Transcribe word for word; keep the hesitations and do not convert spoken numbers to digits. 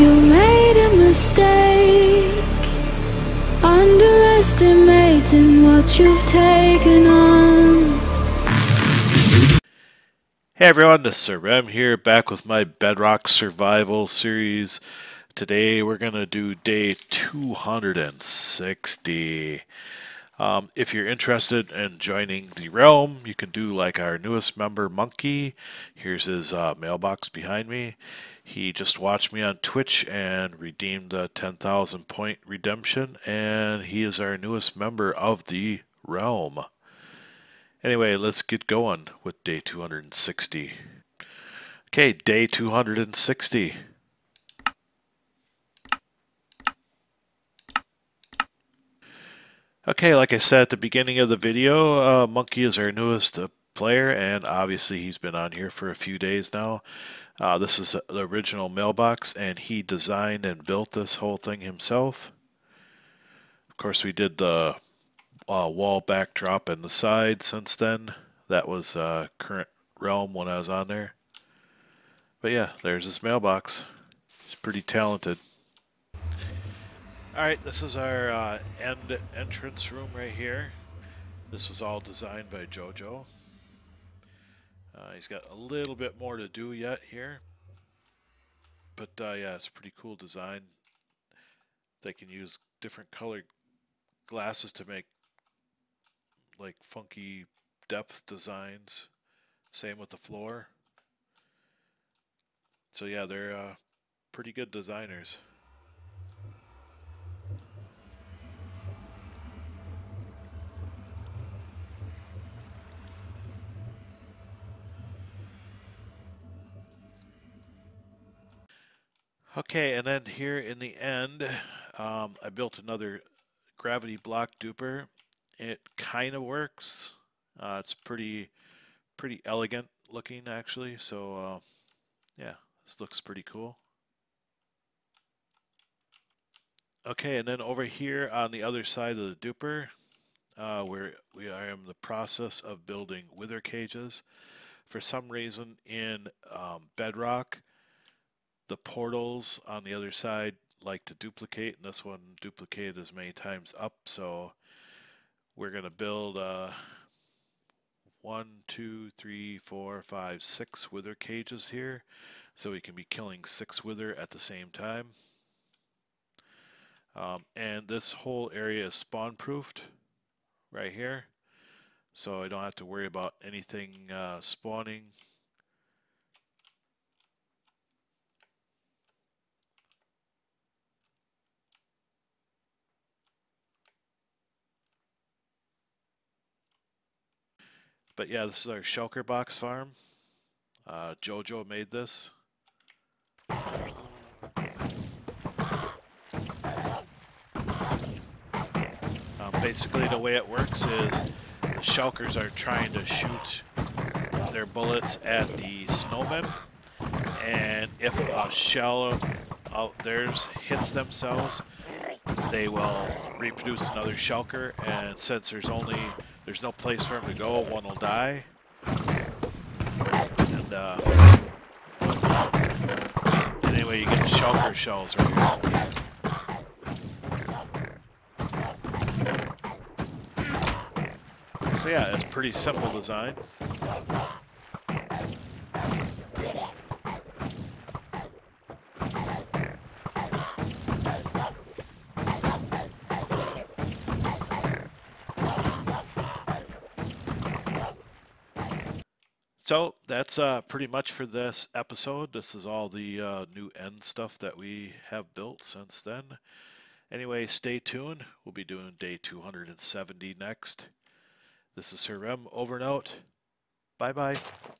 You made a mistake, underestimating what you've taken on. Hey everyone, this is Sir Rem here, back with my Bedrock Survival Series. Today we're going to do day two hundred sixty. Um, if you're interested in joining the realm, you can do like our newest member, Monkey. Here's his uh, mailbox behind me. He just watched me on Twitch and redeemed the ten thousand point redemption, and he is our newest member of the realm. Anyway, let's get going with day two hundred sixty. Okay, day two hundred sixty. Okay, like I said at the beginning of the video, uh, Monkey is our newest uh, player, and obviously he's been on here for a few days now. Uh, this is the original mailbox, and he designed and built this whole thing himself. Of course, we did the uh, wall backdrop and the side since then. That was uh, current realm when I was on there. But yeah, there's this mailbox. He's pretty talented. Alright, this is our uh, end entrance room right here. This was all designed by Jojo. Uh, he's got a little bit more to do yet here. But uh, yeah, it's a pretty cool design. They can use different colored glasses to make like funky depth designs. Same with the floor. So yeah, they're uh, pretty good designers. Okay, and then here in the end, um, I built another gravity block duper. It kind of works. Uh, it's pretty, pretty elegant looking actually. So uh, yeah, this looks pretty cool. Okay, and then over here on the other side of the duper, uh, where we are in the process of building wither cages. For some reason in um, Bedrock, the portals on the other side like to duplicate, and this one duplicated as many times up, so we're going to build uh, one, two, three, four, five, six wither cages here, so we can be killing six wither at the same time. Um, and this whole area is spawn proofed right here, so I don't have to worry about anything uh, spawning. But yeah, this is our shulker box farm. Uh, Jojo made this. Um, basically, the way it works is the shulkers are trying to shoot their bullets at the snowmen, and if a shell of theirs hits themselves, they will reproduce another shulker, and since there's only There's no place for him to go, one will die. And, uh, anyway, you get shulker shells right here. So yeah, it's pretty simple design. So that's uh, pretty much for this episode. This is all the uh, new end stuff that we have built since then. Anyway, stay tuned. We'll be doing day two hundred seventy next. This is Sir Rem, over and out. Bye-bye.